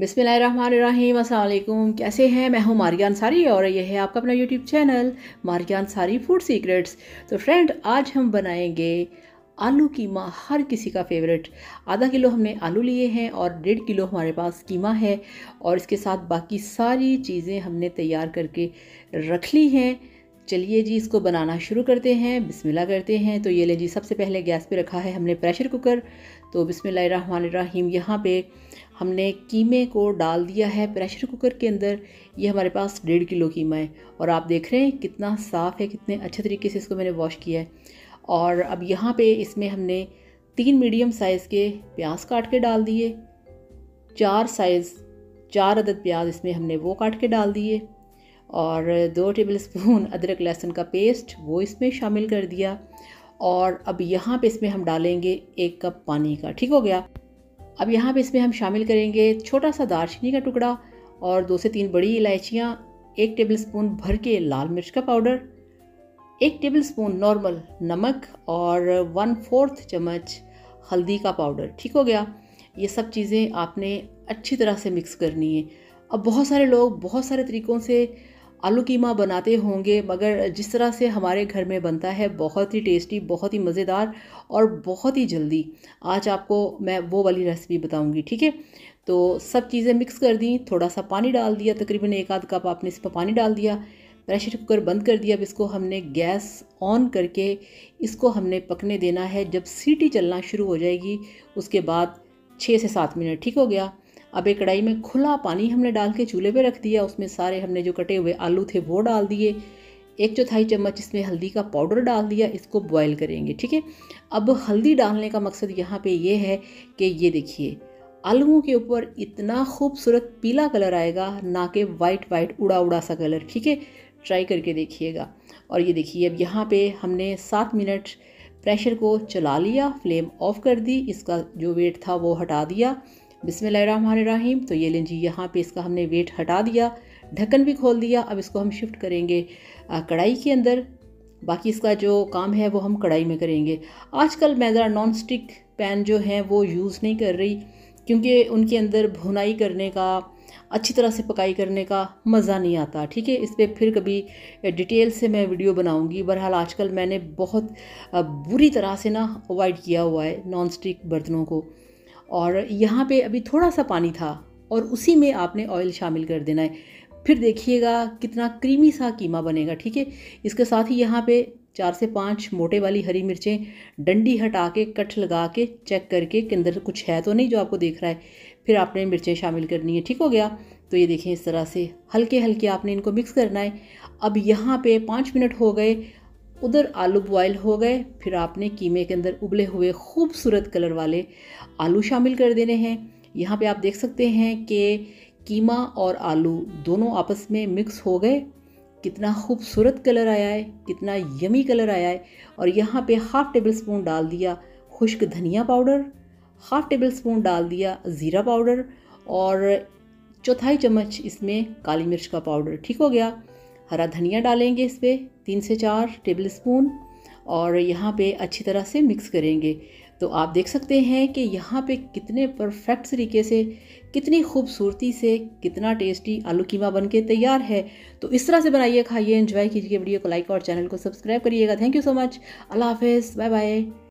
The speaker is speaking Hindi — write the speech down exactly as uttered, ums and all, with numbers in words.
बिस्मिल्लाहिर्रहमानिर्रहीम, अस्सलाम वालेकुम। कैसे हैं? मैं हूं मारिया अंसारी और यह है आपका अपना YouTube channel Maria Ansari food secrets. तो फ्रेंड, आज हम बनाएंगे आलू कीमा, हर किसी का फेवरेट। आधा किलो हमने आलू लिए हैं और डेढ़ किलो हमारे पास कीमा है और इसके साथ बाकी सारी चीज़ें हमने तैयार करके रख ली हैं। चलिए जी, इसको बनाना शुरू करते हैं, बिस्मिल्लाह करते हैं। तो ये ले जी, सबसे पहले गैस पे रखा है हमने प्रेशर कुकर। तो बिस्मिल्लाहिर्रहमानिर्रहीम, यहाँ पे हमने कीमे को डाल दिया है प्रेशर कुकर के अंदर। ये हमारे पास डेढ़ किलो कीमा है और आप देख रहे हैं कितना साफ़ है, कितने अच्छे तरीके से इसको मैंने वॉश किया है। और अब यहाँ पे इसमें हमने तीन मीडियम साइज़ के प्याज काट के डाल दिए, चार साइज़ चार अदद प्याज इसमें हमने वो काट के डाल दिए, और दो टेबलस्पून अदरक लहसुन का पेस्ट वो इसमें शामिल कर दिया। और अब यहाँ पे इसमें हम डालेंगे एक कप पानी का, ठीक हो गया। अब यहाँ पे इसमें हम शामिल करेंगे छोटा सा दालचीनी का टुकड़ा और दो से तीन बड़ी इलायचियाँ, एक टेबलस्पून भर के लाल मिर्च का पाउडर, एक टेबलस्पून नॉर्मल नमक और वन फोर्थ चम्मच हल्दी का पाउडर, ठीक हो गया। ये सब चीज़ें आपने अच्छी तरह से मिक्स करनी है। अब बहुत सारे लोग बहुत सारे तरीक़ों से आलू कीमा बनाते होंगे, मगर जिस तरह से हमारे घर में बनता है बहुत ही टेस्टी, बहुत ही मज़ेदार और बहुत ही जल्दी, आज आपको मैं वो वाली रेसिपी बताऊंगी, ठीक है। तो सब चीज़ें मिक्स कर दी, थोड़ा सा पानी डाल दिया, तकरीबन एक आध कप आपने इस पर पानी डाल दिया। प्रेशर कुकर बंद कर दिया। अब इसको हमने गैस ऑन करके इसको हमने पकने देना है। जब सीटी चलना शुरू हो जाएगी उसके बाद छः से सात मिनट, ठीक हो गया। अब एक कढ़ाई में खुला पानी हमने डाल के चूल्हे पे रख दिया। उसमें सारे हमने जो कटे हुए आलू थे वो डाल दिए, एक चौथाई चम्मच इसमें हल्दी का पाउडर डाल दिया। इसको बॉईल करेंगे, ठीक है। अब हल्दी डालने का मकसद यहाँ पे ये है कि ये देखिए आलूओं के ऊपर इतना खूबसूरत पीला कलर आएगा, ना कि वाइट वाइट उड़ा उड़ा सा कलर, ठीक है। ट्राई करके देखिएगा। और ये देखिए, अब यहाँ पर हमने सात मिनट प्रेशर को चला लिया, फ्लेम ऑफ कर दी, इसका जो वेट था वो हटा दिया। बिस्मिल्लाहिर्रहमानिर्रहीम। तो ये लें जी, यहाँ पे इसका हमने वेट हटा दिया, ढक्कन भी खोल दिया। अब इसको हम शिफ्ट करेंगे कढ़ाई के अंदर। बाकी इसका जो काम है वो हम कढ़ाई में करेंगे। आजकल मैं ज़रा नॉन स्टिक पैन जो है वो यूज़ नहीं कर रही, क्योंकि उनके अंदर भुनाई करने का, अच्छी तरह से पकाई करने का मज़ा नहीं आता, ठीक है। इस पर फिर कभी डिटेल से मैं वीडियो बनाऊंगी। बहरहाल आजकल मैंने बहुत बुरी तरह से ना अवॉइड किया हुआ है नॉन स्टिक बर्तनों को। और यहाँ पे अभी थोड़ा सा पानी था और उसी में आपने ऑयल शामिल कर देना है। फिर देखिएगा कितना क्रीमी सा कीमा बनेगा, ठीक है। इसके साथ ही यहाँ पे चार से पांच मोटे वाली हरी मिर्चें डंडी हटा के, कट लगा के चेक करके कि अंदर कुछ है तो नहीं जो आपको देख रहा है, फिर आपने मिर्चें शामिल करनी है, ठीक हो गया। तो ये देखें, इस तरह से हल्के हल्के आपने इनको मिक्स करना है। अब यहाँ पर पाँच मिनट हो गए, उधर आलू बॉयल हो गए, फिर आपने कीमे के अंदर उबले हुए खूबसूरत कलर वाले आलू शामिल कर देने हैं। यहाँ पे आप देख सकते हैं कि कीमा और आलू दोनों आपस में मिक्स हो गए, कितना खूबसूरत कलर आया है, कितना यमी कलर आया है। और यहाँ पे हाफ़ टेबल स्पून डाल दिया खुश्क धनिया पाउडर, हाफ़ टेबल स्पून डाल दिया ज़ीरा पाउडर और चौथाई चम्मच इसमें काली मिर्च का पाउडर, ठीक हो गया। हरा धनिया डालेंगे इस पर तीन से चार टेबल स्पून और यहाँ पे अच्छी तरह से मिक्स करेंगे। तो आप देख सकते हैं कि यहाँ पे कितने परफेक्ट तरीके से, कितनी खूबसूरती से, कितना टेस्टी आलू कीमा बन के तैयार है। तो इस तरह से बनाइए, खाइए, एंजॉय कीजिए। वीडियो को लाइक और चैनल को सब्सक्राइब करिएगा। Thank you so much. अल्लाह हाफिज़, बाय बाय।